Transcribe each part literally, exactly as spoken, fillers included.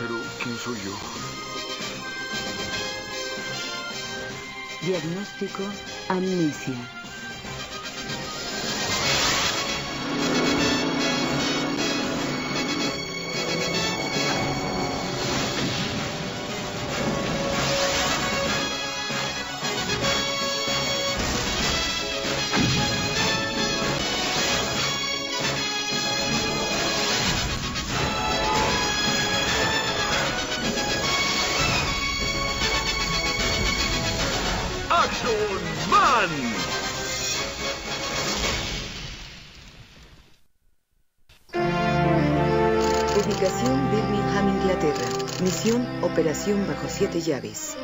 Pero, ¿quién soy yo? Diagnóstico, amnesia. ¡Action Man! Ubicación Birmingham, Inglaterra. Misión Operación Bajo Siete Llaves.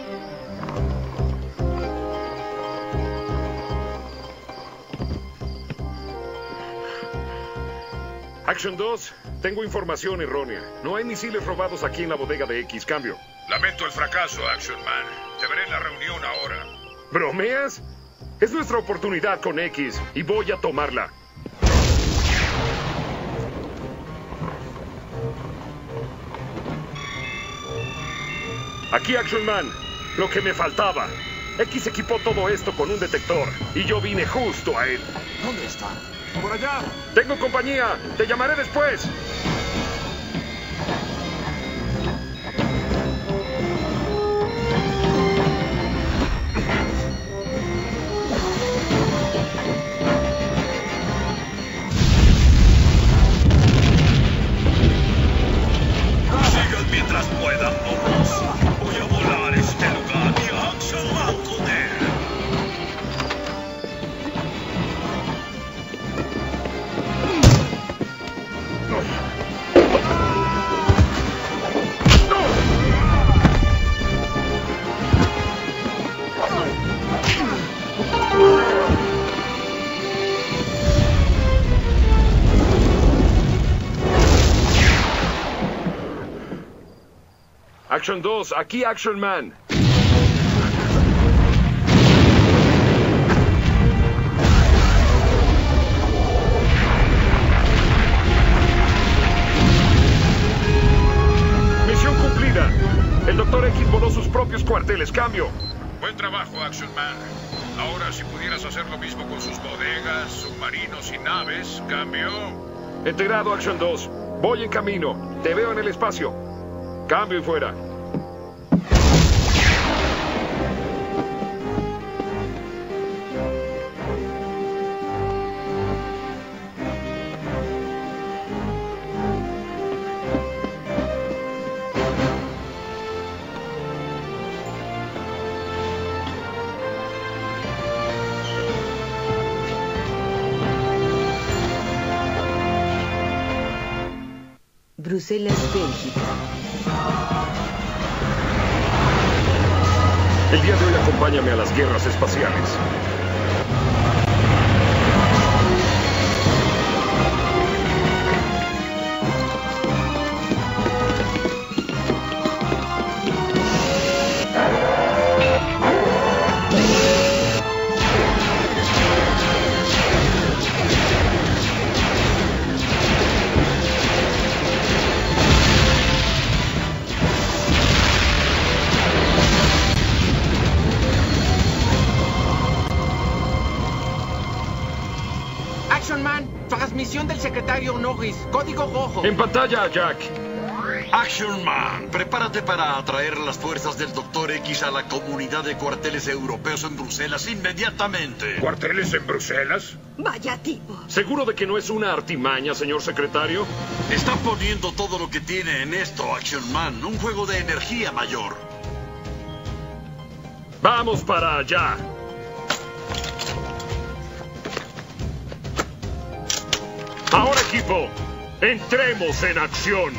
Action dos, tengo información errónea. No hay misiles robados aquí en la bodega de X. Cambio. Lamento el fracaso, Action Man. Te veré en la reunión ahora. ¿Bromeas? Es nuestra oportunidad con X y voy a tomarla. Aquí Action Man, lo que me faltaba. X equipó todo esto con un detector y yo vine justo a él. ¿Dónde está? Por allá. Tengo compañía, te llamaré después. Action dos, aquí Action Man. Misión cumplida. El Doctor X voló sus propios cuarteles. Cambio. Buen trabajo, Action Man. Ahora, si pudieras hacer lo mismo con sus bodegas, submarinos y naves, cambio. Enterado, Action dos. Voy en camino. Te veo en el espacio. Cambio y fuera. Bruselas, Bélgica. El día de hoy acompáñame a las guerras espaciales. Action Man, transmisión del secretario Norris, código rojo. En pantalla, Jack. Action Man, prepárate para atraer las fuerzas del Doctor X a la comunidad de cuarteles europeos en Bruselas inmediatamente. ¿Cuarteles en Bruselas? Vaya tipo. ¿Seguro de que no es una artimaña, señor secretario? Está poniendo todo lo que tiene en esto, Action Man. Un juego de energía mayor. Vamos para allá. Ahora, equipo, entremos en acción.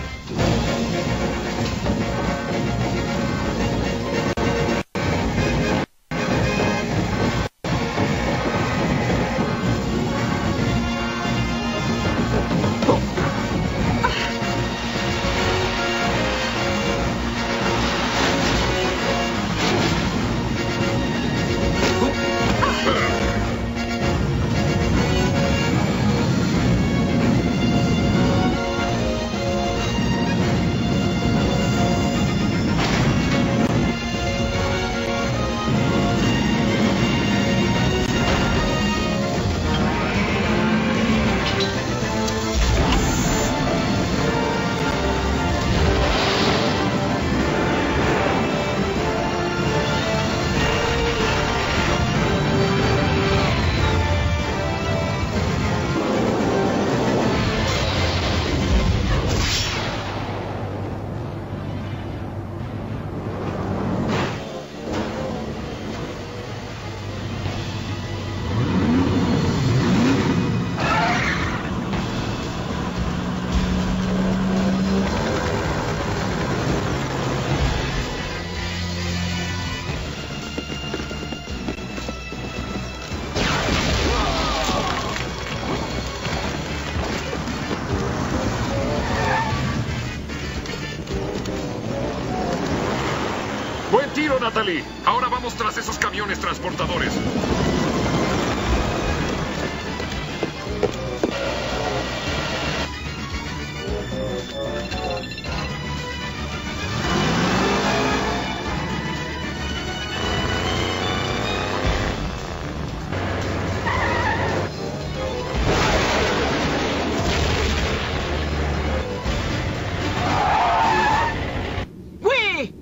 Buen tiro, Natalie. Ahora vamos tras esos camiones transportadores.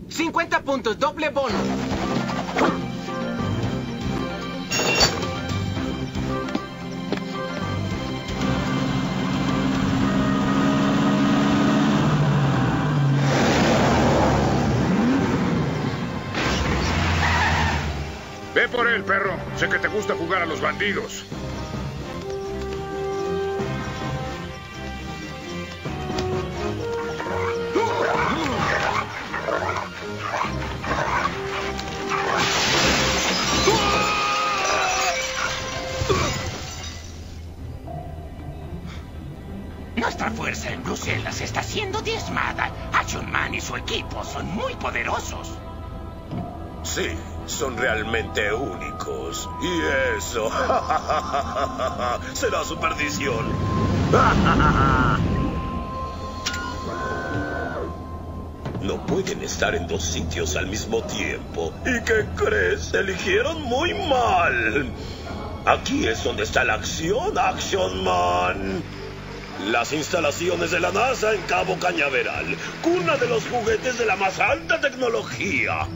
cincuenta puntos, doble bono. Ve por él, perro. Sé que te gusta jugar a los bandidos. Nuestra fuerza en Bruselas está siendo diezmada. Action Man y su equipo son muy poderosos. Sí, son realmente únicos. Y eso será su perdición. No pueden estar en dos sitios al mismo tiempo. ¿Y qué crees? Eligieron muy mal. Aquí es donde está la acción, Action Man. Las instalaciones de la NASA en Cabo Cañaveral, cuna de los juguetes de la más alta tecnología.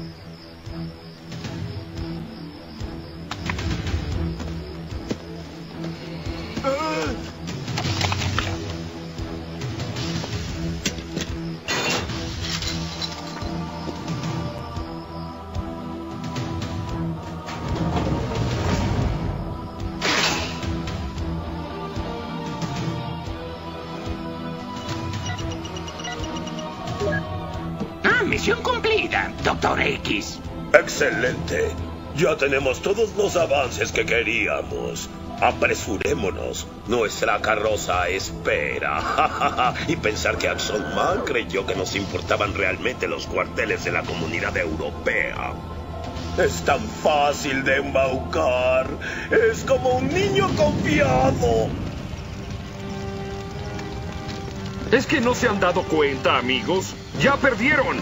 Misión cumplida, Doctor X. Excelente. Ya tenemos todos los avances que queríamos. Apresurémonos. Nuestra carroza espera. Y pensar que Action Man creyó que nos importaban realmente los cuarteles de la Comunidad Europea. Es tan fácil de embaucar. Es como un niño confiado. ¿Es que no se han dado cuenta, amigos? ¡Ya perdieron!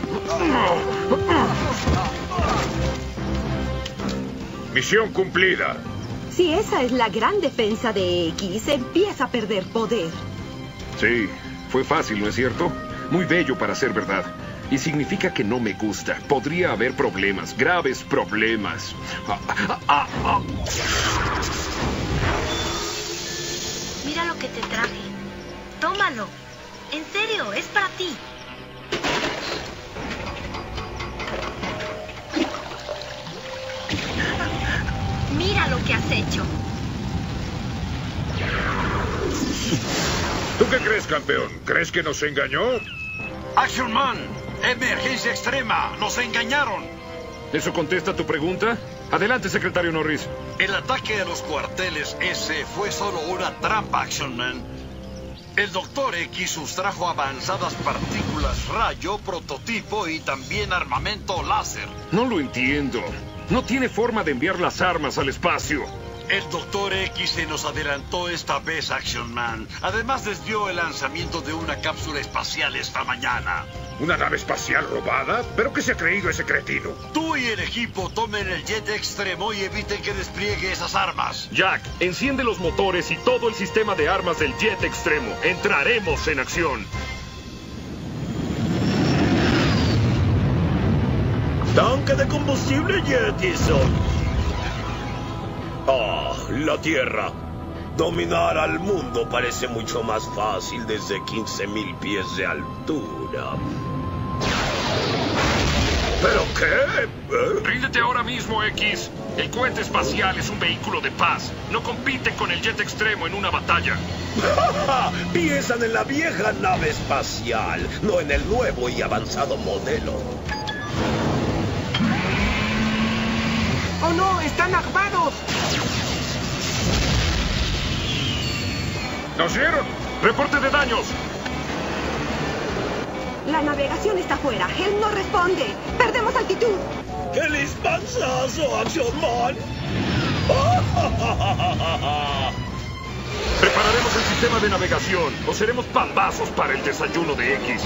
Misión cumplida. Si esa es la gran defensa de X, empieza a perder poder. Sí, fue fácil, ¿no es cierto? Muy bello para ser verdad. Y significa que no me gusta. Podría haber problemas, graves problemas. Mira lo que te traje. Tómalo. En serio, es para ti. Mira lo que has hecho. ¿Tú qué crees, campeón? ¿Crees que nos engañó? Action Man, emergencia extrema, nos engañaron. ¿Eso contesta tu pregunta? Adelante, secretario Norris. El ataque a los cuarteles ese fue solo una trampa, Action Man. El Doctor X sustrajo avanzadas partículas rayo, prototipo y también armamento láser. No lo entiendo. No tiene forma de enviar las armas al espacio. El Doctor X se nos adelantó esta vez, Action Man. Además, desvió el lanzamiento de una cápsula espacial esta mañana. ¿Una nave espacial robada? ¿Pero qué se ha creído ese cretino? Tú y el equipo tomen el Jet Extremo y eviten que despliegue esas armas. Jack, enciende los motores y todo el sistema de armas del Jet Extremo. Entraremos en acción. Tanque de combustible, Jettison. Ah, la Tierra. Dominar al mundo parece mucho más fácil desde quince mil pies de altura. ¿Pero qué? ¿Eh? Ríndete ahora mismo, X. El cohete espacial es un vehículo de paz. No compite con el Jet Extremo en una batalla. Piensan en la vieja nave espacial, no en el nuevo y avanzado modelo. ¡Oh, no! ¡Están armados! ¡Nos dieron! ¡Reporte de daños! La navegación está fuera. Él no responde. Perdemos altitud. ¿Qué les pasa, Action Man? Prepararemos el sistema de navegación o seremos palazos para el desayuno de X.